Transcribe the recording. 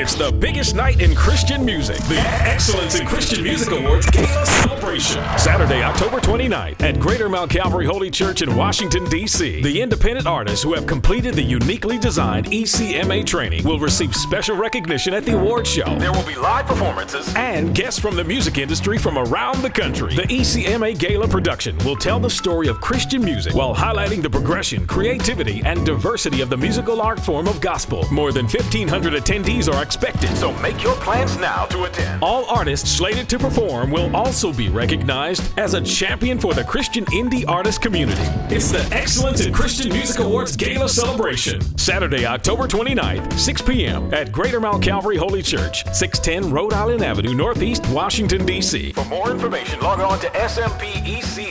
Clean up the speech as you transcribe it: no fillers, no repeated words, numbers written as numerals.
It's the biggest night in Christian music, the Excellence in Christian Music Awards Gala Celebration. Saturday, October 29th at Greater Mount Calvary Holy Church in Washington, D.C. The independent artists who have completed the uniquely designed ECMA training will receive special recognition at the award show. There will be live performances and guests from the music industry from around the country. The ECMA Gala production will tell the story of Christian music while highlighting the progression, creativity, and diversity of the musical art form of gospel. More than 1,500 attendees are expected, so make your plans now to attend. All artists slated to perform will also be recognized as a champion for the Christian indie artist community. It's the Excellence in Christian Music Awards Gala Celebration, Saturday, October 29th, 6 p.m. at Greater Mount Calvary Holy Church, 610 Rhode Island Avenue, Northeast, Washington, D.C. For more information, log on to smpecma.com.